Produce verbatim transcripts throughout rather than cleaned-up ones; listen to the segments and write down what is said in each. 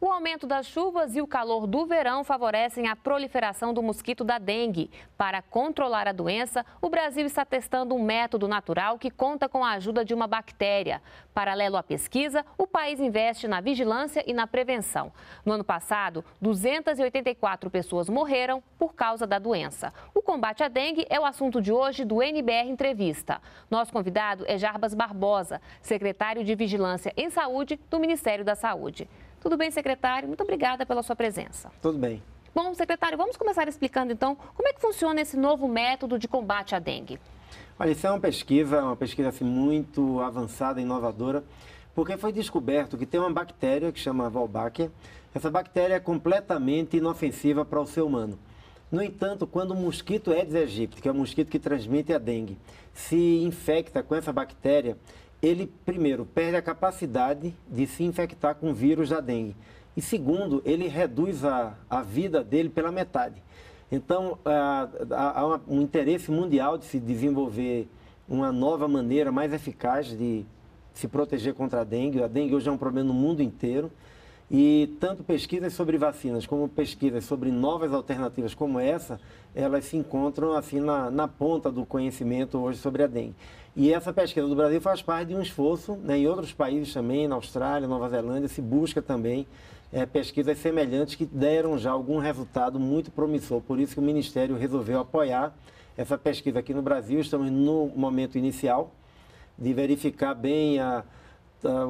O aumento das chuvas e o calor do verão favorecem a proliferação do mosquito da dengue. Para controlar a doença, o Brasil está testando um método natural que conta com a ajuda de uma bactéria. Paralelo à pesquisa, o país investe na vigilância e na prevenção. No ano passado, duzentas e oitenta e quatro pessoas morreram por causa da doença. O combate à dengue é o assunto de hoje do N B R Entrevista. Nosso convidado é Jarbas Barbosa, secretário de Vigilância em Saúde do Ministério da Saúde. Tudo bem, secretário? Muito obrigada pela sua presença. Tudo bem. Bom, secretário, vamos começar explicando, então, como é que funciona esse novo método de combate à dengue? Olha, isso é uma pesquisa, uma pesquisa assim, muito avançada, inovadora, porque foi descoberto que tem uma bactéria que chama Wolbachia. Essa bactéria é completamente inofensiva para o ser humano. No entanto, quando o mosquito Aedes aegypti, que é o mosquito que transmite a dengue, se infecta com essa bactéria, ele, primeiro, perde a capacidade de se infectar com o vírus da dengue. E, segundo, ele reduz a, a vida dele pela metade. Então, há um interesse mundial de se desenvolver uma nova maneira mais eficaz de se proteger contra a dengue. A dengue hoje é um problema no mundo inteiro. E tanto pesquisas sobre vacinas como pesquisas sobre novas alternativas como essa, elas se encontram assim na, na ponta do conhecimento hoje sobre a dengue. E essa pesquisa do Brasil faz parte de um esforço, né, em outros países também, na Austrália, Nova Zelândia, se busca também é, pesquisas semelhantes que deram já algum resultado muito promissor. Por isso que o Ministério resolveu apoiar essa pesquisa aqui no Brasil. Estamos no momento inicial de verificar bem a...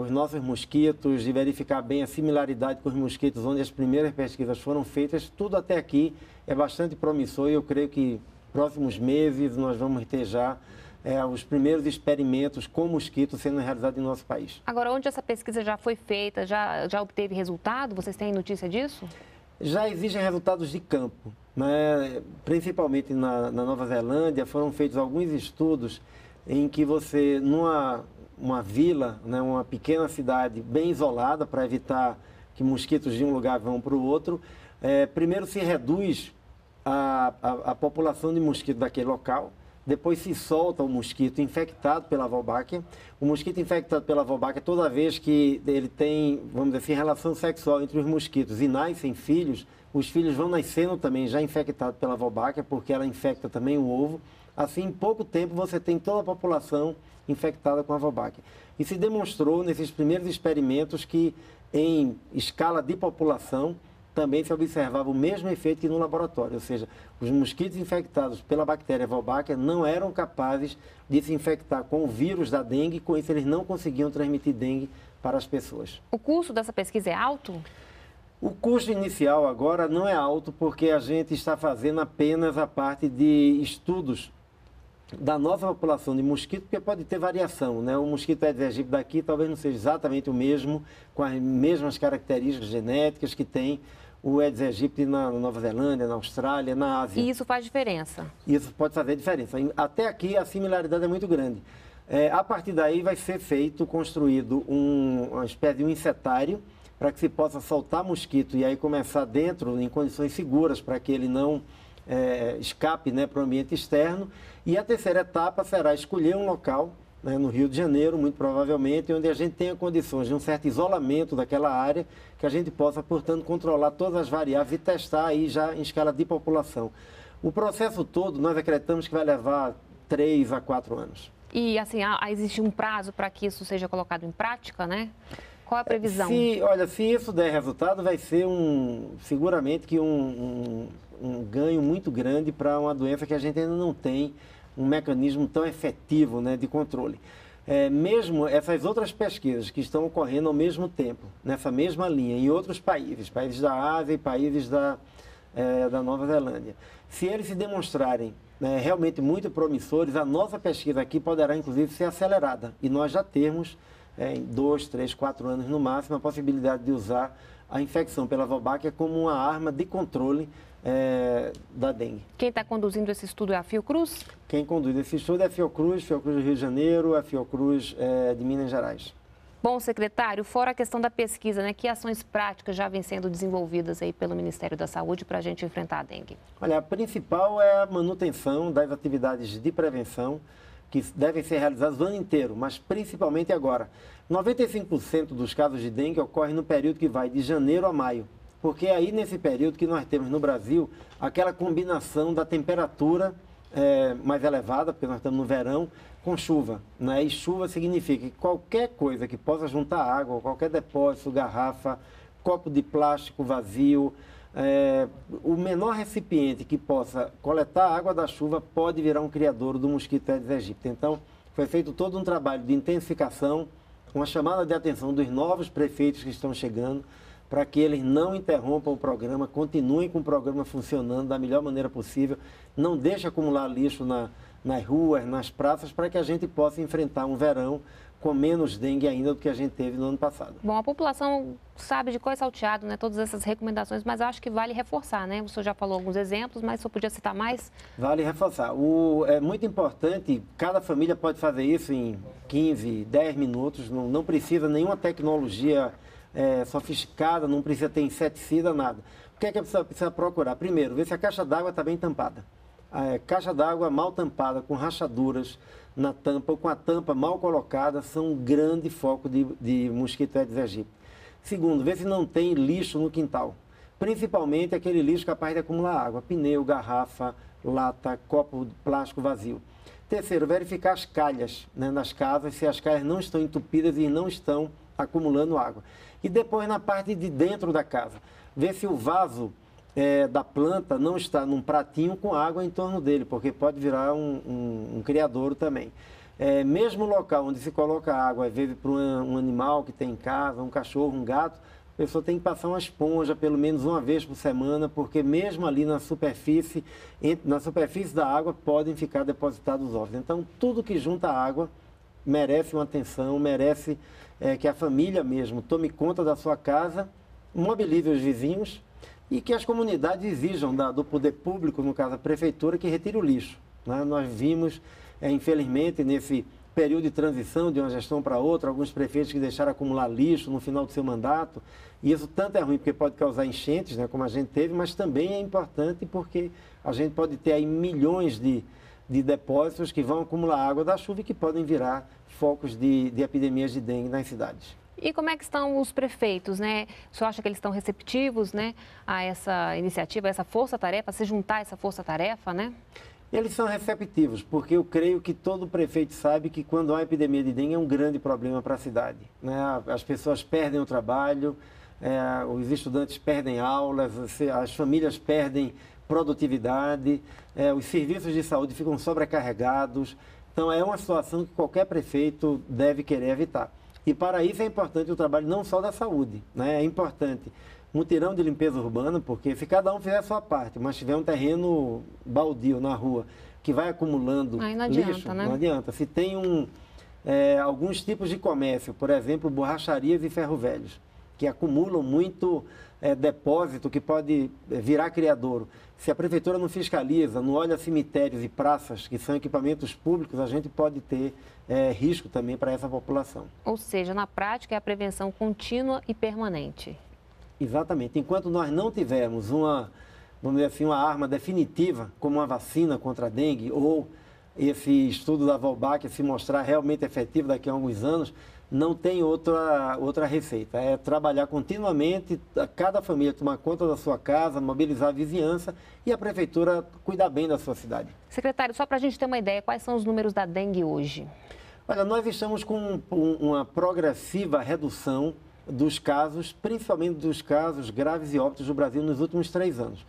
os nossos mosquitos, de verificar bem a similaridade com os mosquitos onde as primeiras pesquisas foram feitas. Tudo até aqui é bastante promissor e eu creio que próximos meses nós vamos ter já é, os primeiros experimentos com mosquitos sendo realizados no nosso país. Agora, onde essa pesquisa já foi feita, já, já obteve resultado? Vocês têm notícia disso? Já existem resultados de campo, né? Principalmente na, na Nova Zelândia, foram feitos alguns estudos em que você, numa... uma vila, né, uma pequena cidade bem isolada, para evitar que mosquitos de um lugar vão para o outro, é, primeiro se reduz a, a, a população de mosquito daquele local, depois se solta o mosquito infectado pela Wolbachia. O mosquito infectado pela Wolbachia, toda vez que ele tem, vamos dizer assim, relação sexual entre os mosquitos e nascem filhos, os filhos vão nascendo também já infectados pela Wolbachia, porque ela infecta também o ovo. Assim, em pouco tempo, você tem toda a população infectada com a Wolbachia. E se demonstrou nesses primeiros experimentos que, em escala de população, também se observava o mesmo efeito que no laboratório. Ou seja, os mosquitos infectados pela bactéria Wolbachia não eram capazes de se infectar com o vírus da dengue, com isso eles não conseguiam transmitir dengue para as pessoas. O custo dessa pesquisa é alto? O custo inicial agora não é alto, porque a gente está fazendo apenas a parte de estudos da nova população de mosquito, porque pode ter variação, né? O mosquito Aedes aegypti daqui talvez não seja exatamente o mesmo, com as mesmas características genéticas que tem o Aedes aegypti na Nova Zelândia, na Austrália, na Ásia. E isso faz diferença? Isso pode fazer diferença. Até aqui a similaridade é muito grande. É, a partir daí vai ser feito, construído um, uma espécie de um insetário, para que se possa soltar mosquito e aí começar dentro, em condições seguras, para que ele não... É, escape, né, para o ambiente externo. E a terceira etapa será escolher um local, né, no Rio de Janeiro, muito provavelmente, onde a gente tenha condições de um certo isolamento daquela área, que a gente possa, portanto, controlar todas as variáveis e testar aí já em escala de população. O processo todo, nós acreditamos que vai levar três a quatro anos. E, assim, existe um prazo para que isso seja colocado em prática, né? Qual a previsão? Se, olha, se isso der resultado, vai ser um, seguramente que um, um, um ganho muito grande para uma doença que a gente ainda não tem um mecanismo tão efetivo, né, de controle. É, mesmo essas outras pesquisas que estão ocorrendo ao mesmo tempo, nessa mesma linha, em outros países, países da Ásia e países da, é, da Nova Zelândia, se eles se demonstrarem, né, realmente muito promissores, a nossa pesquisa aqui poderá, inclusive, ser acelerada e nós já termos... É, em dois, três, quatro anos no máximo, a possibilidade de usar a infecção pela Wolbachia como uma arma de controle é, da dengue. Quem está conduzindo esse estudo é a Fiocruz? Quem conduz esse estudo é a Fiocruz, Fiocruz do Rio de Janeiro, a Fiocruz é, de Minas Gerais. Bom, secretário, fora a questão da pesquisa, né, que ações práticas já vêm sendo desenvolvidas aí pelo Ministério da Saúde para a gente enfrentar a dengue? Olha, a principal é a manutenção das atividades de prevenção, que devem ser realizados o ano inteiro, mas principalmente agora. noventa e cinco por cento dos casos de dengue ocorrem no período que vai de janeiro a maio, porque é aí nesse período que nós temos no Brasil aquela combinação da temperatura é, mais elevada, porque nós estamos no verão, com chuva, né? E chuva significa que qualquer coisa que possa juntar água, qualquer depósito, garrafa, copo de plástico vazio, é, o menor recipiente que possa coletar água da chuva pode virar um criadouro do mosquito Aedes aegypti. Então, foi feito todo um trabalho de intensificação, uma chamada de atenção dos novos prefeitos que estão chegando, para que eles não interrompam o programa, continuem com o programa funcionando da melhor maneira possível, não deixem acumular lixo na, nas ruas, nas praças, para que a gente possa enfrentar um verão com menos dengue ainda do que a gente teve no ano passado. Bom, a população sabe de qual é salteado, né, todas essas recomendações, mas eu acho que vale reforçar, né? O senhor já falou alguns exemplos, mas o senhor podia citar mais? Vale reforçar. O, é muito importante, cada família pode fazer isso em quinze, dez minutos, não, não precisa nenhuma tecnologia É, sofisticada, não precisa ter inseticida, nada. O que é que a pessoa precisa procurar? Primeiro, ver se a caixa d'água está bem tampada. A caixa d'água mal tampada, com rachaduras na tampa ou com a tampa mal colocada, são um grande foco de, de mosquito Aedes aegypti. Segundo, ver se não tem lixo no quintal. Principalmente aquele lixo capaz de acumular água, pneu, garrafa, lata, copo de plástico vazio. Terceiro, verificar as calhas, né, nas casas, se as calhas não estão entupidas e não estão acumulando água. E depois, na parte de dentro da casa, ver se o vaso é, da planta não está num pratinho com água em torno dele, porque pode virar um, um, um criadouro também. É, mesmo o local onde se coloca água, às vezes para um, um animal que tem em casa, um cachorro, um gato, a pessoa tem que passar uma esponja pelo menos uma vez por semana, porque mesmo ali na superfície, na superfície da água, podem ficar depositados ovos. Então, tudo que junta água merece uma atenção, merece é, que a família mesmo tome conta da sua casa, mobilize os vizinhos e que as comunidades exijam da, do poder público, no caso a prefeitura, que retire o lixo, né? Nós vimos, é, infelizmente, nesse período de transição de uma gestão para outra, alguns prefeitos que deixaram acumular lixo no final do seu mandato, e isso tanto é ruim porque pode causar enchentes, né, como a gente teve, mas também é importante porque a gente pode ter aí milhões de... de depósitos que vão acumular água da chuva e que podem virar focos de, de epidemias de dengue nas cidades. E como é que estão os prefeitos, né? O senhor acha que eles estão receptivos, né, a essa iniciativa, a essa força-tarefa, a se juntar a essa força-tarefa, né? Eles são receptivos, porque eu creio que todo prefeito sabe que quando há epidemia de dengue é um grande problema para a cidade, né? As pessoas perdem o trabalho, é, os estudantes perdem aulas, as famílias perdem produtividade, eh, os serviços de saúde ficam sobrecarregados. Então, é uma situação que qualquer prefeito deve querer evitar. E, para isso, é importante o trabalho não só da saúde, né? É importante mutirão de limpeza urbana, porque se cada um fizer a sua parte, mas tiver um terreno baldio na rua que vai acumulando Aí não adianta, lixo, né? não adianta. Se tem um, eh, alguns tipos de comércio, por exemplo, borracharias e ferrovelhos, que acumulam muito é, depósito, que pode virar criadouro. Se a prefeitura não fiscaliza, não olha cemitérios e praças, que são equipamentos públicos, a gente pode ter é, risco também para essa população. Ou seja, na prática é a prevenção contínua e permanente. Exatamente. Enquanto nós não tivermos uma, vamos dizer assim, uma arma definitiva, como uma vacina contra a dengue, ou esse estudo da Wolbachia se mostrar realmente efetivo daqui a alguns anos, não tem outra, outra receita. É trabalhar continuamente, cada família tomar conta da sua casa, mobilizar a vizinhança e a prefeitura cuidar bem da sua cidade. Secretário, só para a gente ter uma ideia, quais são os números da dengue hoje? Olha, nós estamos com uma progressiva redução dos casos, principalmente dos casos graves e óbitos do Brasil nos últimos três anos.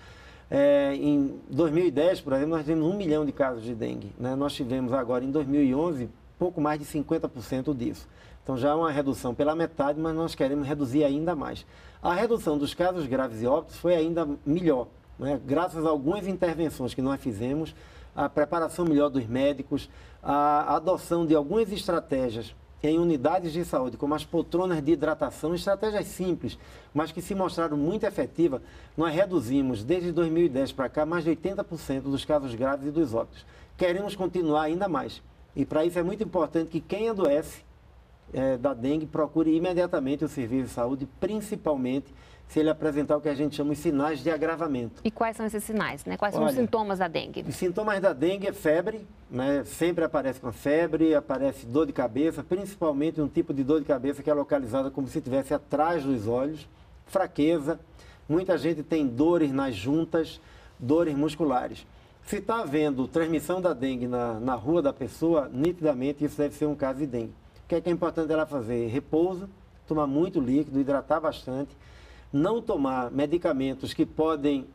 É, em dois mil e dez, por exemplo, nós tivemos um milhão de casos de dengue, né? Nós tivemos agora, em dois mil e onze, pouco mais de cinquenta por cento disso. Então, já é uma redução pela metade, mas nós queremos reduzir ainda mais. A redução dos casos graves e óbitos foi ainda melhor, né? Graças a algumas intervenções que nós fizemos, a preparação melhor dos médicos, a adoção de algumas estratégias em unidades de saúde, como as poltronas de hidratação, estratégias simples, mas que se mostraram muito efetivas. Nós reduzimos, desde dois mil e dez para cá, mais de oitenta por cento dos casos graves e dos óbitos. Queremos continuar ainda mais. E, para isso, é muito importante que quem adoece é, da dengue, procure imediatamente o serviço de saúde, principalmente se ele apresentar o que a gente chama de sinais de agravamento. E quais são esses sinais, né? Quais são Olha, os sintomas da dengue? Os sintomas da dengue é febre, né? Sempre aparece com febre, aparece dor de cabeça, principalmente um tipo de dor de cabeça que é localizada como se estivesse atrás dos olhos, fraqueza, muita gente tem dores nas juntas, dores musculares. Se está havendo transmissão da dengue na, na rua da pessoa, nitidamente isso deve ser um caso de dengue. O que é, que é importante ela fazer? Repouso, tomar muito líquido, hidratar bastante, não tomar medicamentos que podem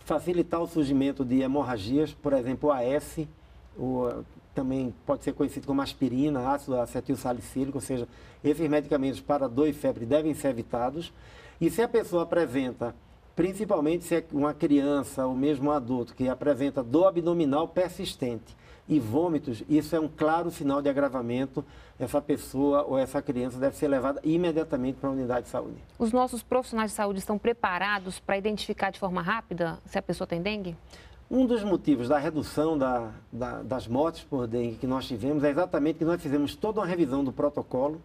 facilitar o surgimento de hemorragias, por exemplo, o A S, ou, também pode ser conhecido como aspirina, ácido acetilsalicílico, ou seja, esses medicamentos para dor e febre devem ser evitados. E se a pessoa apresenta, principalmente se é uma criança ou mesmo um adulto, que apresenta dor abdominal persistente e vômitos, isso é um claro sinal de agravamento. Essa pessoa ou essa criança deve ser levada imediatamente para a unidade de saúde. Os nossos profissionais de saúde estão preparados para identificar de forma rápida se a pessoa tem dengue? Um dos motivos da redução da, da, das mortes por dengue que nós tivemos é exatamente que nós fizemos toda uma revisão do protocolo,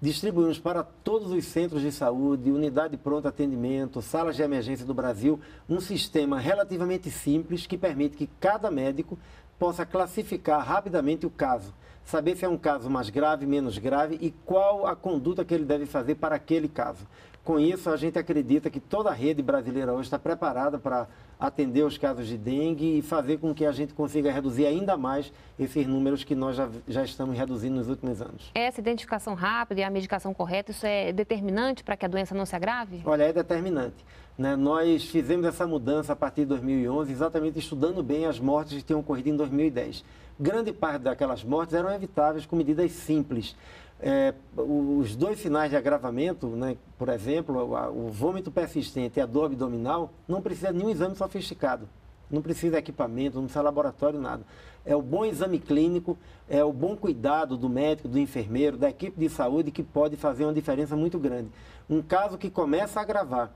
distribuímos para todos os centros de saúde, unidade de pronto atendimento, salas de emergência do Brasil, um sistema relativamente simples que permite que cada médico possa classificar rapidamente o caso, saber se é um caso mais grave, menos grave e qual a conduta que ele deve fazer para aquele caso. Com isso, a gente acredita que toda a rede brasileira hoje está preparada para atender os casos de dengue e fazer com que a gente consiga reduzir ainda mais esses números que nós já, já estamos reduzindo nos últimos anos. Essa identificação rápida e a medicação correta, isso é determinante para que a doença não se agrave? Olha, é determinante, né? Nós fizemos essa mudança a partir de dois mil e onze, exatamente estudando bem as mortes que tinham ocorrido em dois mil e dez. Grande parte daquelas mortes eram evitáveis com medidas simples. É, os dois sinais de agravamento, né, por exemplo, o, o vômito persistente e a dor abdominal, não precisa de nenhum exame sofisticado. Não precisa de equipamento, não precisa de laboratório, nada. É o bom exame clínico, é o bom cuidado do médico, do enfermeiro, da equipe de saúde que pode fazer uma diferença muito grande. Um caso que começa a agravar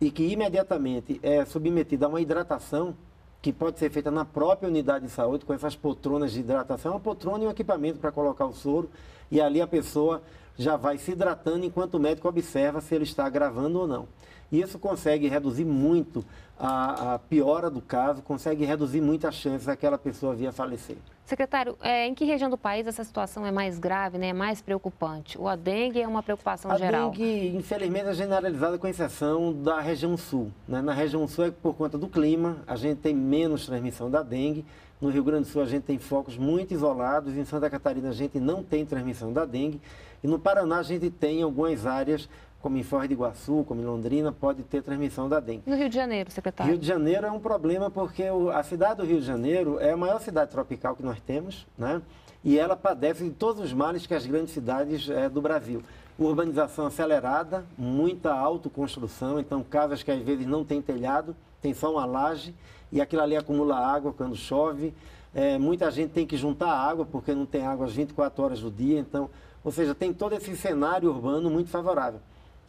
e que imediatamente é submetido a uma hidratação, que pode ser feita na própria unidade de saúde, com essas poltronas de hidratação, uma poltrona e um equipamento para colocar o soro, e ali a pessoa já vai se hidratando enquanto o médico observa se ele está agravando ou não. E isso consegue reduzir muito a, a piora do caso, consegue reduzir muito as chances daquela pessoa vir a falecer. Secretário, é, em que região do país essa situação é mais grave, né, é mais preocupante? Ou a dengue é uma preocupação a geral? A dengue, infelizmente, é generalizada com exceção da região sul, né? Na região sul é por conta do clima, a gente tem menos transmissão da dengue. No Rio Grande do Sul a gente tem focos muito isolados, em Santa Catarina a gente não tem transmissão da dengue. E no Paraná a gente tem algumas áreas, como em Foz do Iguaçu, como em Londrina, pode ter transmissão da dengue. No Rio de Janeiro, secretário? Rio de Janeiro é um problema porque a cidade do Rio de Janeiro é a maior cidade tropical que nós temos, né? E ela padece de todos os males que as grandes cidades é, do Brasil. Urbanização acelerada, muita autoconstrução, então casas que às vezes não tem telhado, tem só uma laje e aquilo ali acumula água quando chove. É, muita gente tem que juntar água porque não tem água às vinte e quatro horas do dia, então... Ou seja, tem todo esse cenário urbano muito favorável.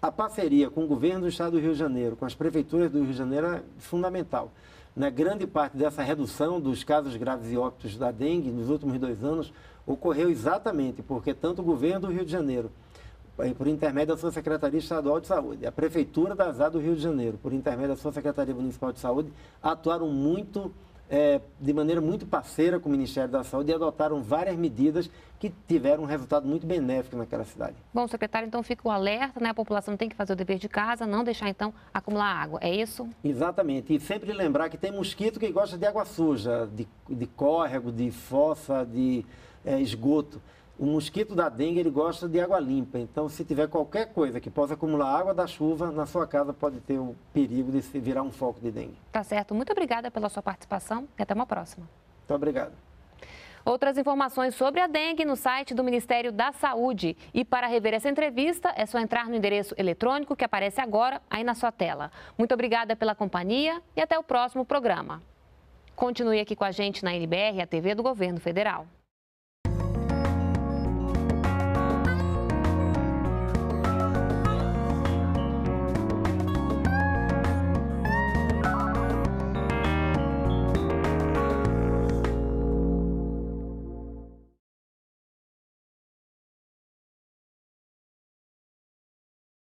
A parceria com o governo do estado do Rio de Janeiro, com as prefeituras do Rio de Janeiro é fundamental. Na grande parte dessa redução dos casos graves e óbitos da dengue nos últimos dois anos ocorreu exatamente porque tanto o governo do Rio de Janeiro, por intermédio da sua Secretaria Estadual de Saúde, a Prefeitura da A S A do Rio de Janeiro, por intermédio da sua Secretaria Municipal de Saúde, atuaram muito, É, de maneira muito parceira com o Ministério da Saúde e adotaram várias medidas que tiveram um resultado muito benéfico naquela cidade. Bom, secretário, então fica o alerta, né? A população tem que fazer o dever de casa, não deixar, então, acumular água, é isso? Exatamente, e sempre lembrar que tem mosquito que gosta de água suja, de, de córrego, de fossa, de é, esgoto. O mosquito da dengue, ele gosta de água limpa, então se tiver qualquer coisa que possa acumular água da chuva, na sua casa pode ter o perigo de se virar um foco de dengue. Tá certo, muito obrigada pela sua participação e até uma próxima. Muito obrigado. Outras informações sobre a dengue no site do Ministério da Saúde. E para rever essa entrevista, é só entrar no endereço eletrônico que aparece agora aí na sua tela. Muito obrigada pela companhia e até o próximo programa. Continue aqui com a gente na N B R, a T V do Governo Federal.